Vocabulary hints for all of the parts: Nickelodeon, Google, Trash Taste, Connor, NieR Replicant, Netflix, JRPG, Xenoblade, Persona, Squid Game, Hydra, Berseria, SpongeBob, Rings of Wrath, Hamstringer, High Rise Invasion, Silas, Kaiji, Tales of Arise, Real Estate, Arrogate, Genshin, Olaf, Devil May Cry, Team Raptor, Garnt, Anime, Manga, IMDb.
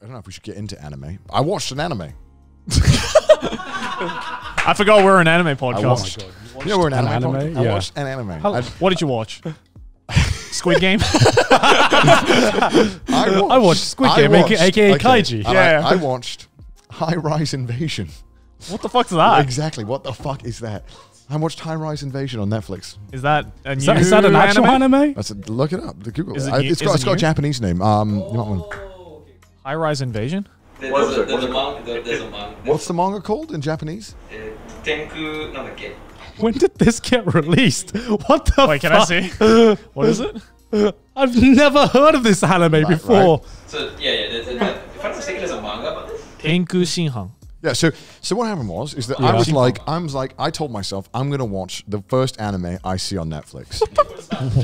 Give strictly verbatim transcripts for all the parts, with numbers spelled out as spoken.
I don't know if we should get into anime. I watched an anime. I forgot we're an anime podcast. Watched, oh my God. You, you know we're an anime, anime podcast? Yeah. I watched an anime. How, I, what did you watch? Squid Game? I, watched, I watched Squid Game, I watched, aka okay, Kaiji. Yeah. I, I watched High Rise Invasion. What the fuck's that? Exactly, what the fuck is that? I watched High Rise Invasion on Netflix. Is that a new Is that, is that an actual anime? anime? That's a, look it up. Google it. It, I, it's got, it it's got a Japanese name. Um, oh. You might want to... High Rise Invasion? There's, what is a, there's, a manga, there's a manga. What's the manga called in Japanese? Uh, Tenku Nanake. When did this get released? What the Wait, fuck? can I see? What is it? I've never heard of this anime right, before. Right. So, yeah, yeah. There's, there's, if I'm mistaken, there's a manga about this. Tenku Shinhan. Yeah, so so what happened was is that yeah. I was like I was like I told myself I'm gonna watch the first anime I see on Netflix.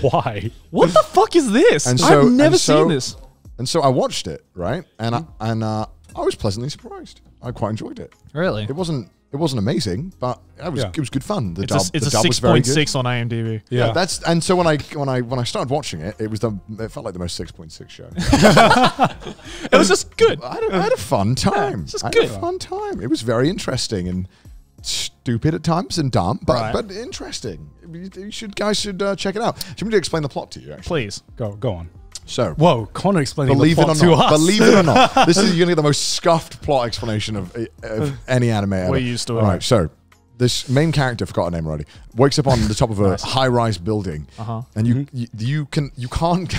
Why? What the fuck is this? And so, I've never so, seen this. And so I watched it, right? And I, and uh, I was pleasantly surprised. I quite enjoyed it. Really? It wasn't it wasn't amazing, but it was yeah. it was good fun. The it's dub, a, it's the dub a six point six on IMDb. Yeah. yeah, that's and so when I when I when I started watching it, it was the it felt like the most six point six show. It was just good. I had a, I had a fun time. Yeah, just I had good. a fun time. It was very interesting and stupid at times and dumb, but right. but interesting. You should guys should uh, check it out. Do you want me to explain the plot to you? Actually? Please go go on. So, whoa, Connor explaining the plot to us. Believe it or not, this is usually the most scuffed plot explanation of, of any anime ever. We're used to it. All right, so this main character, forgot her name already, wakes up on the top of a nice. high-rise building, uh-huh. and you, mm-hmm. you you can you can't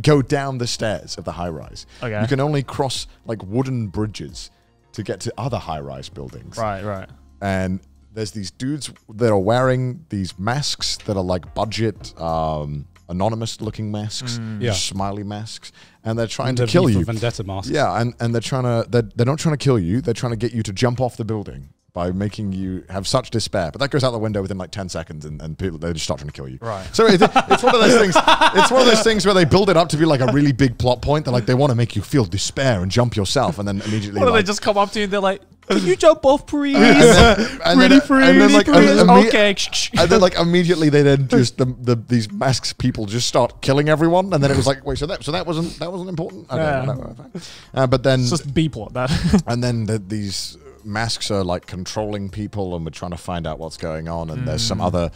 go down the stairs of the high-rise. Okay. You can only cross like wooden bridges to get to other high-rise buildings. Right, right. And there's these dudes that are wearing these masks that are like budget. Um, Anonymous looking masks, mm, yeah. smiley masks, and they're trying and to kill you. Vendetta masks. Yeah, and, and they're trying to they're, they're not trying to kill you. They're trying to get you to jump off the building by making you have such despair. But that goes out the window within like ten seconds, and, and people they just start trying to kill you. Right. So it, it's one of those things. It's one of those things where they build it up to be like a really big plot point. They're like they want to make you feel despair and jump yourself, and then immediately. What do like, they just come up to you? And they're like. Can you jump off, please? Pretty free. Okay. And then, like, immediately they then just the, the these masks people just start killing everyone, and then it was like, wait, so that so that wasn't that wasn't important. I yeah. don't know. Uh, but then it's just B plot that. And then the, these masks are like controlling people, and we're trying to find out what's going on. And mm. there's some other.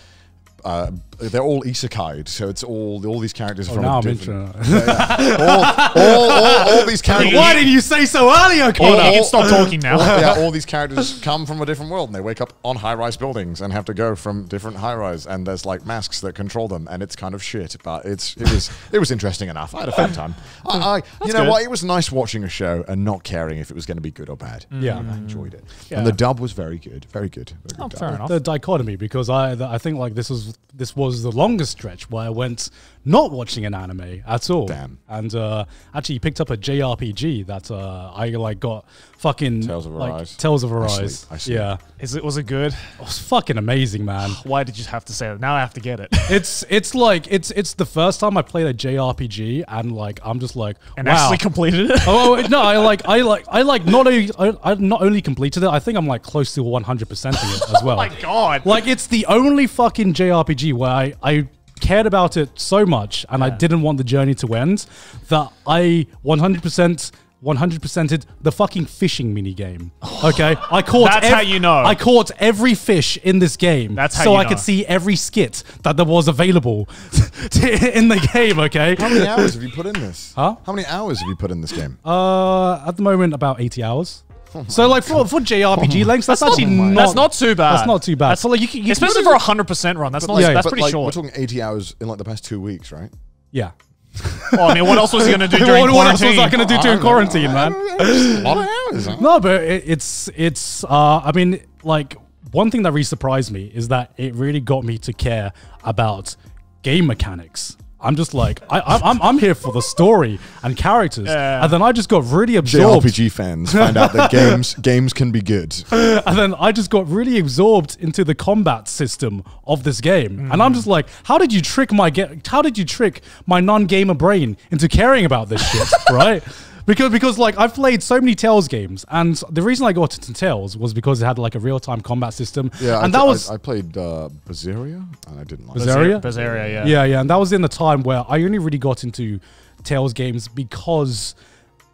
Uh, they're all isekai'd, so it's all all these characters oh, from now different. I'm yeah, yeah. All, all, all, all these characters. Why did you say so early? Okay, all, all, you can stop talking now. All, yeah, all these characters come from a different world, and they wake up on high-rise buildings and have to go from different high-rise. And there's like masks that control them, and it's kind of shit. But it's it was it was interesting enough. I had a fun time. I, I you know good. what? It was nice watching a show and not caring if it was going to be good or bad. Mm. Yeah, I enjoyed it, yeah. and the dub was very good, very good. Very oh, good fair dub. enough. The dichotomy, because I the, I think like this was. This was the longest stretch where I went not watching an anime at all. Damn. And uh, actually picked up a J R P G that uh, I like got fucking Tales of Arise. Like, Tales of Arise. I sleep, I sleep. Yeah. Is it was it good? It was fucking amazing, man. Why did you have to say that? Now I have to get it. It's it's like it's it's the first time I played a J R P G and like I'm just like and wow. actually completed it. Oh no, I like I like I like not only I, I not only completed it. I think I'm like close to one hundred percenting it as well. Oh my god! Like it's the only fucking J R P G where I I. cared about it so much and yeah. I didn't want the journey to end that I one hundred percent one hundred percented the fucking fishing mini game. Okay, I caught That's how you know. I caught every fish in this game. That's how so you I know. could see every skit that there was available to, in the game, okay? How many hours have you put in this? Huh? How many hours have you put in this game? Uh at the moment about eighty hours. Oh so like for, for J R P G oh lengths, that's, that's actually not, not that's not too bad. That's not too bad. That's like you, you especially for a hundred percent run. That's but not yeah, that's but pretty like, short. We're talking eighty hours in like the past two weeks, right? Yeah. Oh, I mean, what else was he gonna do during what, what else was I gonna do during quarantine, man? A lot of hours. No, but it, it's it's. Uh, I mean, like one thing that really surprised me is that it really got me to care about game mechanics. I'm just like, I, I'm, I'm here for the story and characters. Yeah. And then I just got really absorbed. J R P G fans find out that games games can be good. And then I just got really absorbed into the combat system of this game. Mm. And I'm just like, how did you trick my get? How did you trick my non-gamer brain into caring about this shit, right? Because, because like, I've played so many Tales games, and the reason I got into Tales was because it had, like, a real-time combat system. Yeah, and I, that was, I, I played uh, Berseria, and I didn't like Berseria? it. Berseria? yeah. Yeah, yeah, and that was in the time where I only really got into Tales games because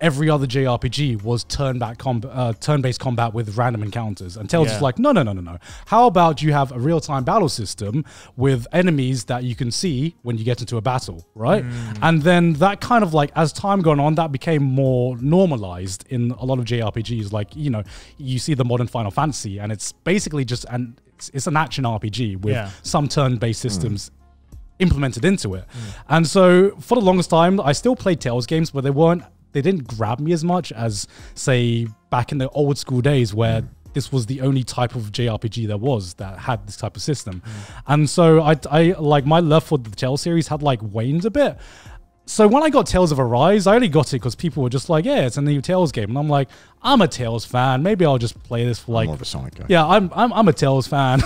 every other J R P G was turn-back com uh, turn-based combat with random encounters. And Tales yeah. is like, no, no, no, no, no. How about you have a real-time battle system with enemies that you can see when you get into a battle, right? Mm. And then that kind of like, as time gone on, that became more normalized in a lot of J R P Gs. Like, you know, you see the modern Final Fantasy, and it's basically just an, it's, it's an action R P G with yeah. some turn-based systems mm. implemented into it. Mm. And so for the longest time, I still played Tales games, but they weren't, they didn't grab me as much as, say, back in the old school days where mm. this was the only type of J R P G there was that had this type of system. Mm. And so I, I like my love for the Tales series had like waned a bit. So when I got Tales of Arise, I only got it because people were just like, yeah, it's a new Tales game. And I'm like, I'm a Tales fan. Maybe I'll just play this for like, I'm more of a Sonic guy. Yeah, I'm, I'm, I'm a Tales fan.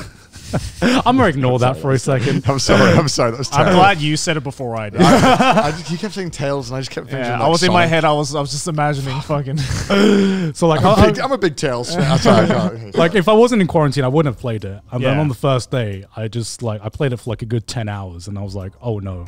I'm gonna ignore that for a second. I'm sorry. I'm sorry. That was terrible. I'm glad you said it before I did. I, I, you kept saying Tails, and I just kept thinking. Yeah, like I was Sonic. In my head. I was. I was just imagining fucking. So like, I'm, I, a, big, I'm a big Tails fan. Like, if I wasn't in quarantine, I wouldn't have played it. And yeah. then on the first day, I just like I played it for like a good ten hours, and I was like, oh no.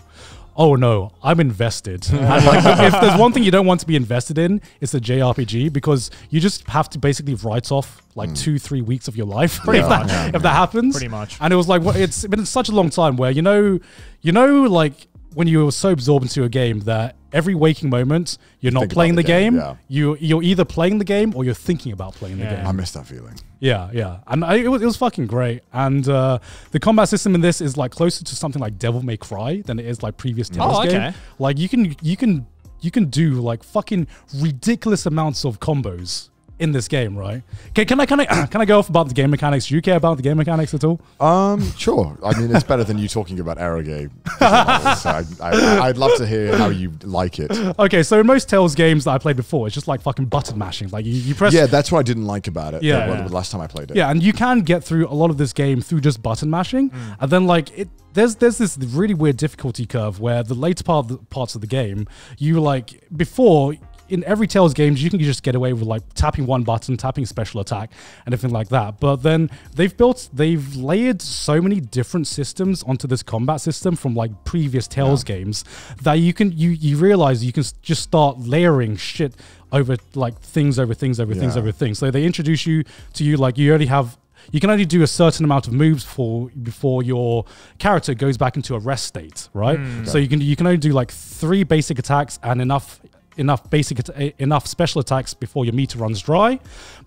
Oh no, I'm invested. And like, if there's one thing you don't want to be invested in, it's a J R P G, because you just have to basically write off like mm. two, three weeks of your life yeah, if, that, yeah, if yeah. that happens. Pretty much. And it was like, well, it's been such a long time where, you know, you know, like when you were so absorbed into a game that every waking moment you're not think playing the, the game, game. Yeah. You, you're either playing the game or you're thinking about playing yeah. the game. I miss that feeling. Yeah, yeah. And I, it, was, it was fucking great. And uh, the combat system in this is like closer to something like Devil May Cry than it is like previous Tales oh, okay. game. Like you can, you, can, you can do like fucking ridiculous amounts of combos in this game, right? Okay, can I, can I, can I go off about the game mechanics? Do you care about the game mechanics at all? Um, sure. I mean, it's better than you talking about Arrogate. So I, I, I'd love to hear how you like it. Okay, so in most Tales games that I played before, it's just like fucking button mashing. Like you, you press. Yeah, that's what I didn't like about it. Yeah, yeah. The last time I played it. Yeah, and you can get through a lot of this game through just button mashing, mm. and then like it. There's there's this really weird difficulty curve where the later part of the, parts of the game, you like before. In every Tales games, you can just get away with like tapping one button, tapping special attack, and everything like that. But then they've built, they've layered so many different systems onto this combat system from like previous Tales yeah. games that you can, you you realize you can just start layering shit over like things over things over yeah. things over things. So they introduce you to you like you already have. You can only do a certain amount of moves for before your character goes back into a rest state, right? Mm. So you can you can only do like three basic attacks and enough. enough basic enough special attacks before your meter runs dry.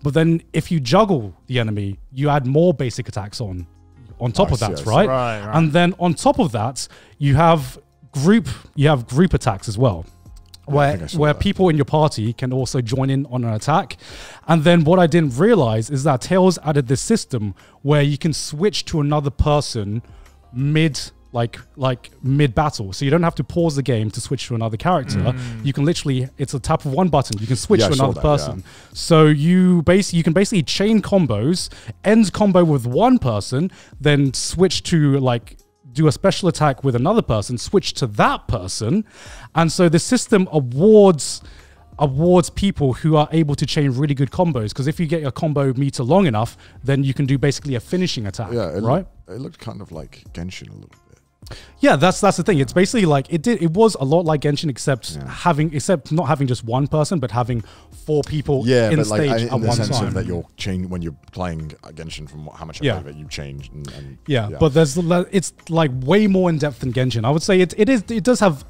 But then if you juggle the enemy, you add more basic attacks on on top nice, of that yes. right? Right, right? And then on top of that you have group you have group attacks as well, where where that. people in your party can also join in on an attack. And then what I didn't realize is that Tales added this system where you can switch to another person mid like like mid-battle. So you don't have to pause the game to switch to another character. Mm. You can literally, it's a tap of one button, you can switch yeah, to another that, person. Yeah. So you base, you can basically chain combos, end combo with one person, then switch to like, do a special attack with another person, switch to that person. And so the system awards, awards people who are able to chain really good combos, because if you get your combo meter long enough, then you can do basically a finishing attack, yeah, it right? Looked, it looked kind of like Genshin a little bit. Yeah, that's that's the thing. It's basically like it did. It was a lot like Genshin, except yeah. having, except not having just one person, but having four people yeah, in but stage like, I, in at the one sense time. Of that you're changing when you're playing Genshin from how much yeah. of it you change. And, and, yeah, yeah, but there's it's like way more in depth than Genshin. I would say it it is it does have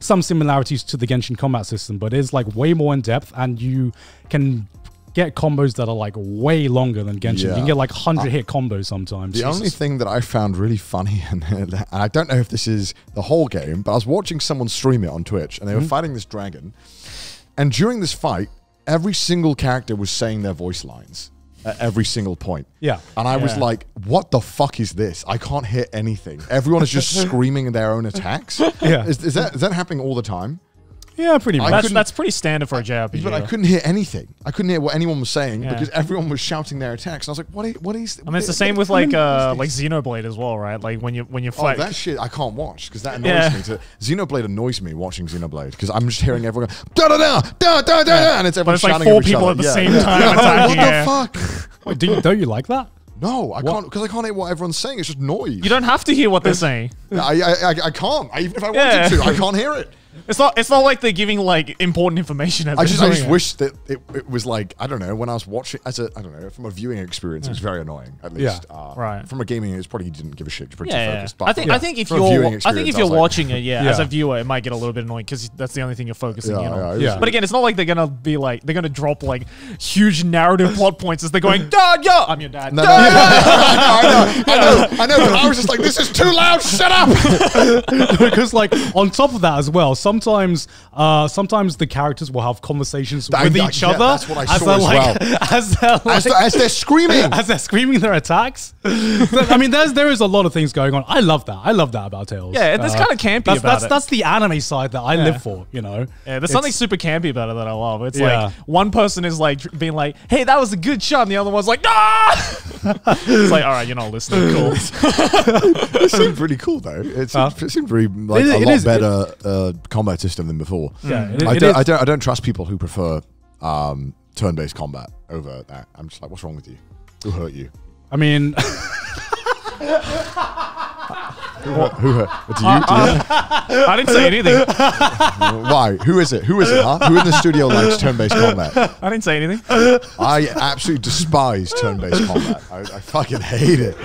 some similarities to the Genshin combat system, but it's like way more in depth, and you can get combos that are like way longer than Genshin. Yeah. You can get like one hundred uh, hit combos sometimes. The Jesus. only thing that I found really funny, and, and I don't know if this is the whole game, but I was watching someone stream it on Twitch, and they mm-hmm. were fighting this dragon. And during this fight, every single character was saying their voice lines at every single point. Yeah. And I yeah. was like, what the fuck is this? I can't hear anything. Everyone is just screaming their own attacks. Yeah. Is, is that, is that happening all the time? Yeah, pretty much. That's, that's pretty standard for a J R P G. But I couldn't hear anything. I couldn't hear what anyone was saying yeah. because everyone was shouting their attacks. And I was like, "What? Is, what is?" I mean, it's the same with like uh, like Xenoblade as well, right? Like when you when you fight. Oh, that shit I can't watch because that annoys yeah. me. To, Xenoblade annoys me watching Xenoblade because I'm just hearing everyone go, da da da da da da, yeah. and it's everyone but it's shouting like four at each people other. at the yeah. same time. Yeah. What the fuck? Wait, do you, don't you like that? No, I what? can't, because I can't hear what everyone's saying. It's just noise. You don't have to hear what they're saying. I I, I, I can't. I, even if I wanted yeah. to, I can't hear it. It's not. It's not like they're giving like important information. I just, I just wish that it, it was like, I don't know. When I was watching, as a I don't know, from a viewing experience, yeah. it was very annoying. At least, yeah. uh, right. From a gaming, it's probably you didn't give a shit. You're pretty yeah, focused. Yeah. But I think. Yeah. I think if you're. I think if you're watching like, it, yeah, yeah, as a viewer, it might get a little bit annoying because that's the only thing you're focusing yeah, on. Yeah, yeah. yeah. But again, it's not like they're gonna be like they're gonna drop like huge narrative plot points as they're going, Dad, yo, I'm your dad. No, no, no, no, no, I know, I know, I know. But I was just like, this is too loud. Shut up. Because like on top of that as well, some. Sometimes, uh, sometimes the characters will have conversations that, with each yeah, other that's what I as, saw as, like, well. as, they're like, as, the, as they're screaming, as they're screaming their attacks. I mean, there's there is a lot of things going on. I love that. I love that about Tales. Yeah, that's uh, kind of campy. That's, about that's, it. that's the anime side that I yeah. live for. You know, yeah, there's it's, something super campy about it that I love. It's yeah. like one person is like being like, "Hey, that was a good shot," and the other one's like, "Ah!" It's like, all right, you're not listening. Cool. It seemed pretty cool though. It seemed, huh? it seemed really like it, a it lot is, better. It, uh, combat system than before. Yeah, it, I, it don't, I don't. I don't trust people who prefer um, turn-based combat over that. I'm just like, what's wrong with you? Who hurt you? I mean, who hurt? Who hurt? It's you, uh, uh, you? I didn't say anything. Why? Who is it? Who is it? Huh? Who in the studio likes turn-based combat? I didn't say anything. I absolutely despise turn-based combat. I, I fucking hate it.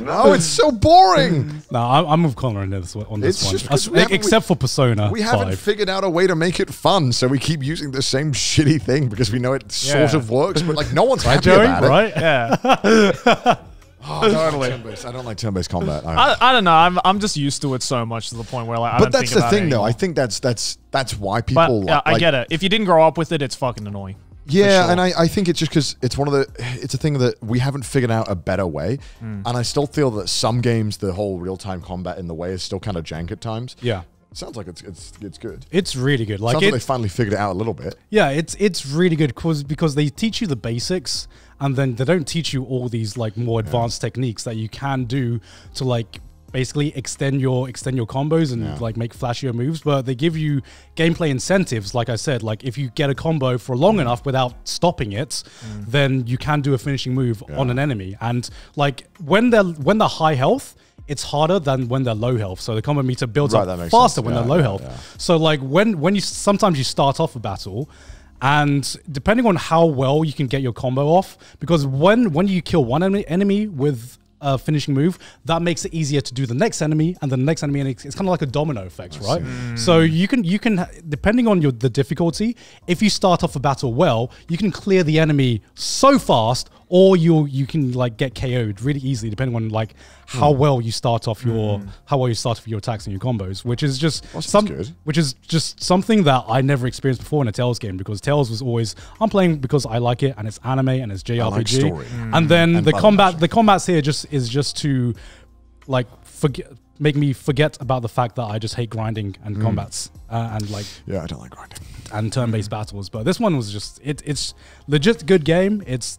No, it's so boring. No, I'm, I'm with Connor on this, on this it's one. I, except we, for Persona We haven't five. figured out a way to make it fun, so we keep using the same shitty thing because we know it yeah. sort of works, but like no one's happy doing, about it. Right? Yeah. Oh, I, don't like turn-based. I don't like turn-based combat. I, I don't know. I'm, I'm just used to it so much to the point where like, I but don't think about it But that's the thing, though. I think that's, that's, that's why people... But, like, I get it. If you didn't grow up with it, it's fucking annoying. Yeah, sure. and I, I think it's just because it's one of the, it's a thing that we haven't figured out a better way. Mm. And I still feel that some games, the whole real-time combat in the way is still kind of jank at times. Yeah. Sounds like it's it's it's good. It's really good. Like, Sounds it, like they finally figured it out a little bit. Yeah, it's it's really good because because they teach you the basics and then they don't teach you all these like more advanced yeah. techniques that you can do to like... basically extend your extend your combos and yeah. like make flashier moves, but they give you gameplay incentives. Like I said, like if you get a combo for long mm. enough without stopping it, mm. then you can do a finishing move yeah. on an enemy. And like when they're when they're high health, it's harder than when they're low health. So the combo meter builds right, up faster yeah, when they're low yeah, health. Yeah. So like when when you sometimes you start off a battle. And depending on how well you can get your combo off, because when when you kill one enemy, enemy with Uh, finishing move, that makes it easier to do the next enemy and the next enemy, and it's, it's kind of like a domino effect, right? Mm. So you can you can depending on your the difficulty, if you start off a battle well, you can clear the enemy so fast, or you you can like get K O'd really easily, depending on like how mm. well you start off your mm. how well you start off your attacks and your combos, which is just well, some good. which is just something that I never experienced before in a Tales game, because Tales was always I'm playing because I like it and it's anime and it's J R P G, like story. Mm. and then and the combat action. the combats here just. Is just to like forget, make me forget about the fact that I just hate grinding and mm. combats uh, and like yeah I don't like grinding and turn-based mm. battles. But this one was just it. It's legit good game. It's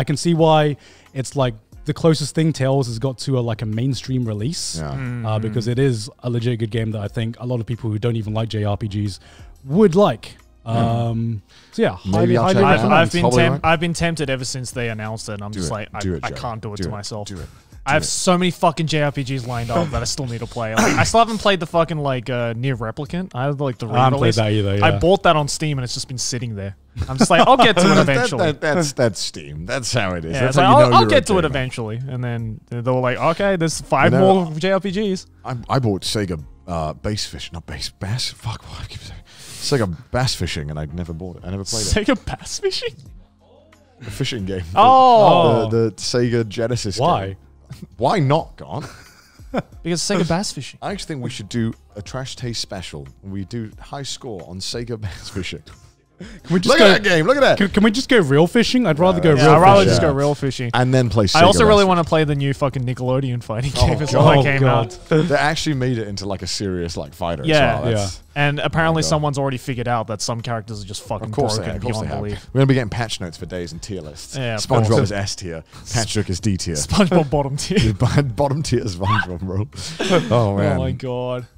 I can see why it's like the closest thing Tales has got to a, like a mainstream release yeah. mm. uh, because it is a legit good game that I think a lot of people who don't even like J R P Gs would like. Um, so yeah, Maybe highly, highly I've, I've been right. I've been tempted ever since they announced it. And I'm do just it. like, I, it, I can't do it do to it. myself. Do it. Do I have it. so many fucking J R P Gs lined up that I still need to play. Like, I still haven't played the fucking like uh, NieR Replicant. I have like the I haven't played that either. Yeah. I bought that on Steam and it's just been sitting there. I'm just like, I'll get to it eventually. that, that, that's that's Steam. That's how it is. Yeah, that's like, how you I'll, know I'll get to it eventually, and then they're like, okay, there's five you know, more J R P Gs. I, I bought Sega uh, Bass Fishing, not Bass Bass. Fuck, what I keep saying. Sega Bass Fishing, and I never bought it. I never played Sega it. Sega Bass Fishing? The fishing game. Oh! The, the, the Sega Genesis Why? game. Why? Why not, Garnt? Because Sega Bass Fishing. I actually think we should do a Trash Taste special. We do high score on Sega Bass Fishing. Can we just look go, at that game, look at that. Can, can we just go real fishing? I'd rather yeah, go yeah, real fishing. I'd rather just go real fishing. And then play Sega I also really want to play the new fucking Nickelodeon fighting oh, game as well that came God. out. They actually made it into like a serious like fighter yeah, as well. That's, yeah. And apparently oh someone's already figured out that some characters are just fucking of course broken beyond belief. We're going to be getting patch notes for days and tier lists. Yeah, SpongeBob is S tier. Patrick is D tier. SpongeBob bottom tier. Bottom tier is SpongeBob, bro. Oh, man. Oh, my God.